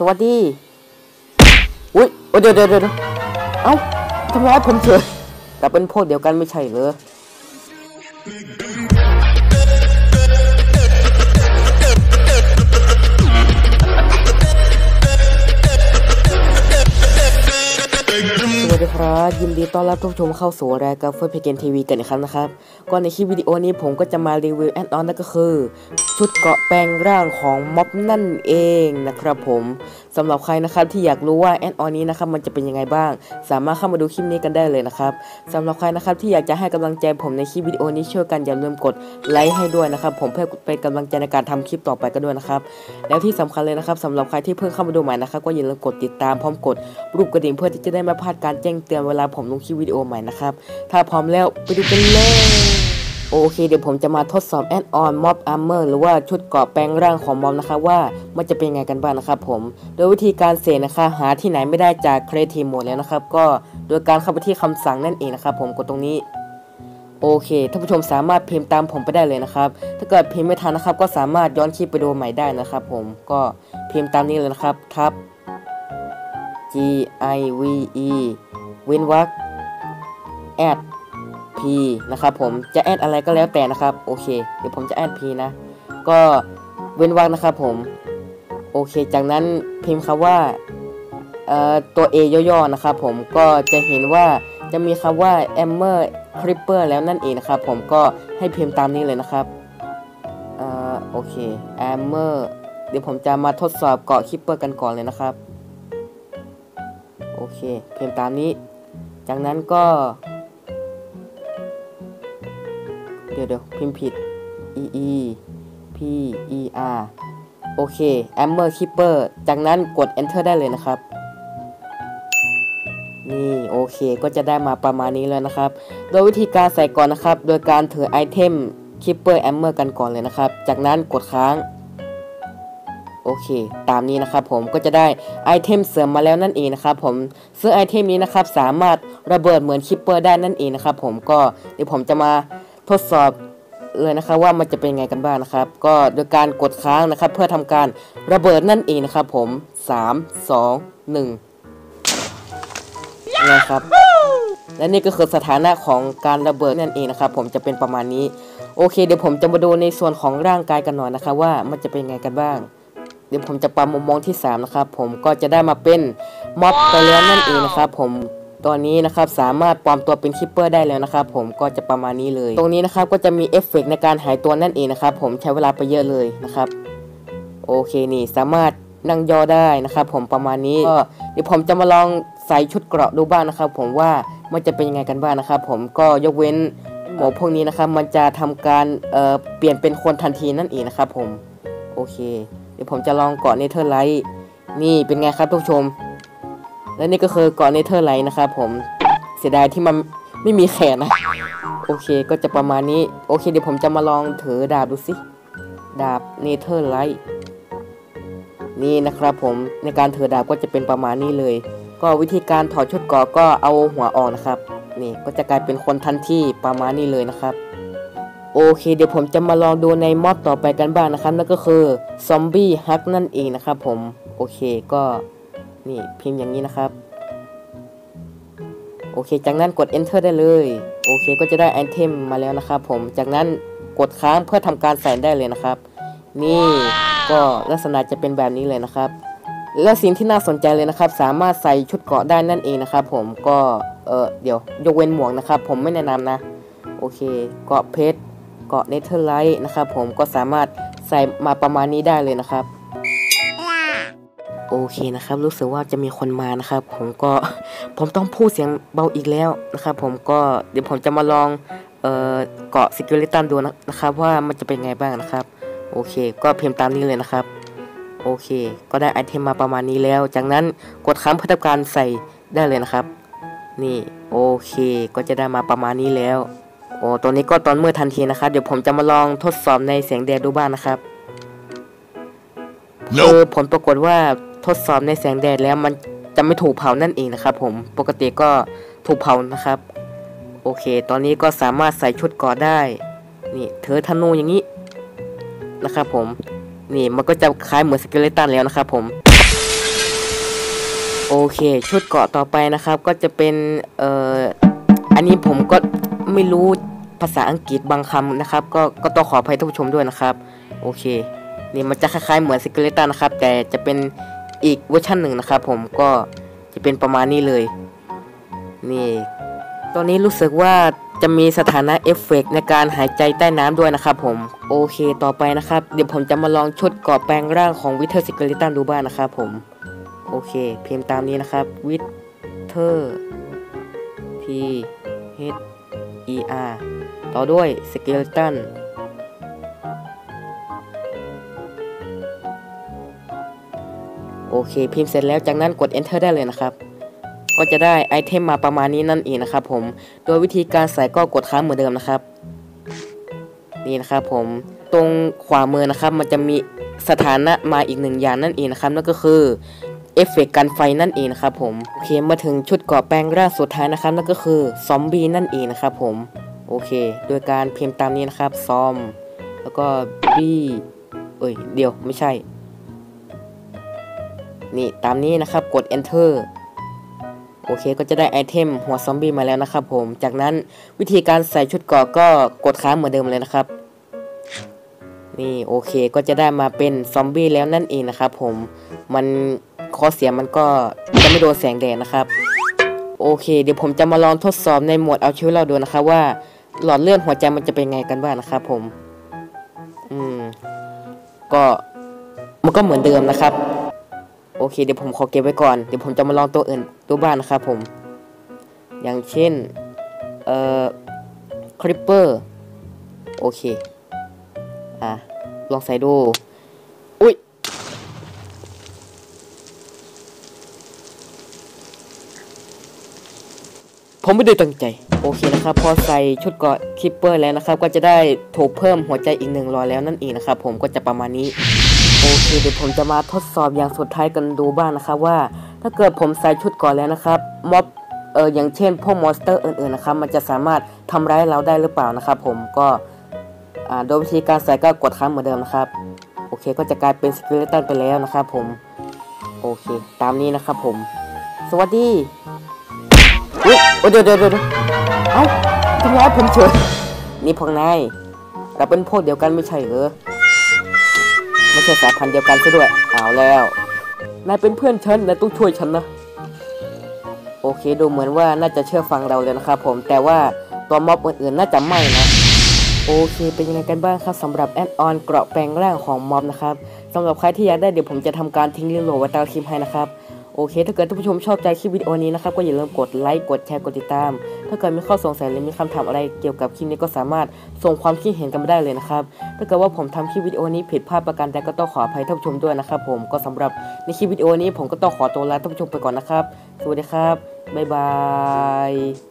สวัสดีอุ้ยเดี๋ยวเอ้าทำร้ายผมเฉยแต่เป็นพวกเดียวกันไม่ใช่เหรอสวัสดีครับยินดีต้อนรับทุกชมเข้าสู่รายการเฟิร์สเพเกนทีวีกันอีกครั้งนะครับก็ในคลิปวิดีโอนี้ผมก็จะมารีวิวแอดออนนั่นก็คือชุดเกราะแปลงร่างของม็อบนั่นเองนะครับผมสำหรับใครนะครับที่อยากรู้ว่าแอดออนนี้นะครับมันจะเป็นยังไงบ้างสามารถเข้ามาดูคลิปนี้กันได้เลยนะครับสำหรับใครนะครับที่อยากจะให้กำลังใจผมในคลิปวิดีโอนี้ช่วยกันอย่าลืมกดไลค์ให้ด้วยนะครับผมเพื่อเป็นกำลังใจในการทำคลิปต่อไปกันด้วยนะครับแล้วที่สำคัญเลยนะครับสำหรับใครที่เพิ่งเข้ามาดูใหม่นะครับก็อย่าลืมกดติดตามพร้อมกดรูปกระดิ่งเพื่อที่จะได้ไม่พลาดการแจ้งเตือนเวลาผมลงคลิปวิดีโอใหม่นะครับถ้าพร้อมแล้วไปดูกันเลยโอเคเดี๋ยวผมจะมาทดสอบแอดออน Mob Armor หรือว่าชุดเกราะแปลงร่างของ Mob นะครับว่ามันจะเป็นยังไงกันบ้างนะครับผมโดยวิธีการเสกนะคะหาที่ไหนไม่ได้จาก Creative Mode แล้วนะครับก็โดยการเข้าไปที่คำสั่งนั่นเองนะครับผมกดตรงนี้โอเคท่านผู้ชมสามารถพิมพ์ตามผมไปได้เลยนะครับถ้าเกิดพิมพ์ไม่ทันนะครับก็สามารถย้อนคลิปไปดูใหม่ได้นะครับผมก็พิมพ์ตามนี้เลยนะครับทับ give เว้นวรรค add p นะครับผมจะแอดอะไรก็แล้วแต่นะครับโอเคเดี๋ยวผมจะแอด p นะก็เว้นวรรคนะครับผมโอเคจากนั้นพิมพ์คำว่าตัว a ย่อๆนะครับผมก็จะเห็นว่าจะมีคำว่า armor creeper แล้วนั่นเองนะครับผมก็ให้พิมพ์ตามนี้เลยนะครับโอเค armor เดี๋ยวผมจะมาทดสอบเกาะ creeper กันก่อนเลยนะครับโอเคพิมพ์ตามนี้จากนั้นก็เดี๋ยวพิมพ์ผิด e p e r โอเค armor creeper จากนั้นกด enter ได้เลยนะครับนี่โอเคก็จะได้มาประมาณนี้เลยนะครับโดยวิธีการใส่ก่อนนะครับโดยการถือไอเทม creeper armor กันก่อนเลยนะครับจากนั้นกดค้างโอเคตามนี้นะครับผมก็จะได้ไอเทมเสริมมาแล้วนั่นเองนะครับผมซึ่งไอเทมนี้นะครับสามารถระเบิดเหมือน creeper ได้นั่นเองนะครับผมก็เดี๋ยวผมจะมาทดสอบเลยนะครับว่ามันจะเป็นไงกันบ้างนะครับก็โดยการกดค้างนะครับเพื่อทำการระเบิดนั่นเองนะครับผม3 2 1นะครับและนี่ก็คือสถานะของการระเบิดนั่นเองนะครับผมจะเป็นประมาณนี้โอเคเดี๋ยวผมจะมาดูในส่วนของร่างกายกันหน่อยนะครับว่ามันจะเป็นไงกันบ้างเดี๋ยวผมจะปรับมุมมองที่3นะครับผมก็จะได้มาเป็นม็อบไปแล้วนั่นเองนะครับผมตอนนี้นะครับสามารถปลอมตัวเป็นคิปเปอร์ได้แล้วนะครับผมก็จะประมาณนี้เลยตรงนี้นะครับก็จะมีเอฟเฟกต์ในการหายตัวนั่นเองนะครับผมใช้เวลาไปเยอะเลยนะครับโอเคนี่สามารถนั่งย่อได้นะครับผมประมาณนี้ก็เดี๋ยวผมจะมาลองใส่ชุดเกราะดูบ้างนะครับผมว่ามันจะเป็นยังไงกันบ้างนะครับผมก็ยกเว้นหมอพวกนี้นะครับมันจะทำการเปลี่ยนเป็นคนทันทีนั่นเองนะครับผมโอเคเดี๋ยวผมจะลองเกราะเนเธอร์ไลท์นี่เป็นไงครับทุกผู้ชมและนี่ก็คือเกราะเนเธอร์ไลท์นะครับผมเสียดายที่มันไม่มีแขนนะโอเคก็จะประมาณนี้โอเคเดี๋ยวผมจะมาลองถือดาบดูสิดาบเนเธอร์ไลท์นี่นะครับผมในการถือดาบก็จะเป็นประมาณนี้เลยก็วิธีการถอดชุดเกราะก็เอาหัวออกนะครับนี่ก็จะกลายเป็นคนทันทีประมาณนี้เลยนะครับโอเคเดี๋ยวผมจะมาลองดูในม็อบต่อไปกันบ้างนะครับนั่นก็คือซอมบี้ฮักนั่นเองนะครับผมโอเคก็นี่พิมพ์อย่างนี้นะครับโอเคจากนั้นกด enter ได้เลยโอเคก็จะได้ไอเทมมาแล้วนะครับผมจากนั้นกดค้างเพื่อทำการใส่ได้เลยนะครับนี่ก็ลักษณะจะเป็นแบบนี้เลยนะครับและสิ่งที่น่าสนใจเลยนะครับสามารถใส่ชุดเกราะได้นั่นเองนะครับผมก็เดี๋ยวยกเว้นหมวกนะครับผมไม่แนะนำนะโอเคเกราะเพชรเกราะเนเธอร์ไลท์นะครับผมก็สามารถใส่มาประมาณนี้ได้เลยนะครับโอเคนะครับรู้สึกว่าจะมีคนมานะครับผมต้องพูดเสียงเบาอีกแล้วนะครับผมก็เดี๋ยวผมจะมาลองเกาะสกิลเลตันดูนะครับว่ามันจะเป็นไงบ้างนะครับโอเคก็พิมพ์ตามนี้เลยนะครับโอเคก็ได้ไอเทมมาประมาณนี้แล้วจากนั้นกดค้างเพื่อทำการใส่ได้เลยนะครับนี่โอเคก็จะได้มาประมาณนี้แล้วโอ้ตัวนี้ก็ตอนมืดทันทีนะครับเดี๋ยวผมจะมาลองทดสอบในเสียงแดดดูบ้างนะครับผลปรากฏว่าทดสอบในแสงแดดแล้วมันจะไม่ถูกเผานั่นเองนะครับผมปกติก็ถูกเผานะครับโอเคตอนนี้ก็สามารถใส่ชุดเกราะได้นี่เธอธนูอย่างนี้นะครับผมนี่มันก็จะคล้ายเหมือนสเกเลตันแล้วนะครับผม โอเคชุดเกาะต่อไปนะครับก็จะเป็นอันนี้ผมก็ไม่รู้ภาษาอังกฤษบางคำนะครับก็ต้องขออภัยท่านผู้ชมด้วยนะครับโอเคนี่มันจะคล้ายๆเหมือนซิกเลต้านะครับแต่จะเป็นอีกเวอร์ชันหนึ่งนะครับผมก็จะเป็นประมาณนี้เลยนี่ตอนนี้รู้สึกว่าจะมีสถานะเอฟเฟกต์ในการหายใจใต้น้ำด้วยนะครับผมโอเคต่อไปนะครับเดี๋ยวผมจะมาลองชุดเกาะแปลงร่างของวิเทอร์ซิกเลต้าดูบ้างนะครับผมโอเคพิมพ์ตามนี้นะครับวิเทอร์ทีเฮดER ต่อด้วยสเกเลตันโอเคพิมพ์เสร็จแล้วจากนั้นกด Enter ได้เลยนะครับก็จะได้ไอเทมมาประมาณนี้นั่นเองนะครับผมโดยวิธีการใส่ก็กดค้างเหมือนเดิมนะครับนี่นะครับผมตรงขวามือนะครับมันจะมีสถานะมาอีกหนึ่งอย่างนั่นเองนะครับนั่นก็คือเอฟเฟกต์กันไฟนั่นเองนะครับผมโอเคมาถึงชุดเกาะแปลงร่างสุดท้ายนะครับนั่นก็คือซอมบี้นั่นเองนะครับผมโอเคโดยการพิมพ์ตามนี้นะครับซอมแล้วก็บี้ไม่ใช่นี่ตามนี้นะครับกด Enter โอเคก็จะได้ไอเทมหัวซอมบี้มาแล้วนะครับผมจากนั้นวิธีการใส่ชุดเกาะก็กดค้างเหมือนเดิมเลยนะครับนี่โอเคก็จะได้มาเป็นซอมบี้แล้วนั่นเองนะครับผมมันข้อเสียมันก็จะไม่โดนแสงแดดนะครับโอเคเดี๋ยวผมจะมาลองทดสอบในโหมดเอาชีวิตเราดูนะครับว่าหลอดเลือดหัวใจมันจะเป็นไงกันบ้างนะครับผมก็มันก็เหมือนเดิมนะครับโอเคเดี๋ยวผมขอเก็บไว้ก่อนเดี๋ยวผมจะมาลองตัวอื่นตัวบ้านนะครับผมอย่างเช่นคริปเปอร์โอเคลองใส่ดูผมไม่ได้ตั้งใจโอเคนะครับพอใส่ชุดเกาะคิปเปอร์แล้วนะครับก็จะได้ถูกเพิ่มหัวใจอีก100แล้วนั่นเองนะครับผมก็จะประมาณนี้โอเคเดี๋ยวผมจะมาทดสอบอย่างสุดท้ายกันดูบ้างนะครับว่าถ้าเกิดผมใส่ชุดเกาะแล้วนะครับม็อบอย่างเช่นพวกมอนสเตอร์อื่นๆนะครับมันจะสามารถทำร้ายเราได้หรือเปล่านะครับผมก็โดยวิธีการใส่ก็กดค้างเหมือนเดิมนะครับโอเคก็จะกลายเป็นสเกเลตันไปแล้วนะครับผมโอเคตามนี้นะครับผมสวัสดีเดี๋ยวเอ้าทำร้ายผมเฉยนี่พวกนายเราเป็นพวกเดียวกันไม่ใช่เหรอไม่ใช่สายพันธุ์เดียวกันซะด้วยเอาแล้วนายเป็นเพื่อนฉันนายต้องช่วยฉันนะโอเคดูเหมือนว่าน่าจะเชื่อฟังเราเลยนะครับผมแต่ว่าตัวม็อบอื่นๆน่าจะไม่นะโอเคเป็นยังไงกันบ้างครับสำหรับแอดออนเกราะแปลงร่างของม็อบนะครับสำหรับใครที่อยากได้เดี๋ยวผมจะทำการทิ้งลิงก์โหลดไว้ใต้คลิปให้นะครับโอเคถ้าเกิดท่านผู้ชมชอบใจคลิปวิดีโอนี้นะครับก็อย่าลืมกดไลค์กดแชร์กดติดตามถ้าเกิดมีข้อสงสัยหรือมีคำถามอะไรเกี่ยวกับคลิปนี้ก็สามารถส่งความคิดเห็นกันมาได้เลยนะครับถ้าเกิดว่าผมทำคลิปวิดีโอนี้ผิดพลาดประการใดก็ต้องขออภัยท่านผู้ชมด้วยนะครับผมก็สำหรับในคลิปวิดีโอนี้ผมก็ต้องขอตัวลาท่านผู้ชมไปก่อนนะครับสวัสดีครับบ๊ายบาย